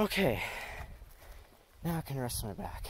Okay, now I can rest my back.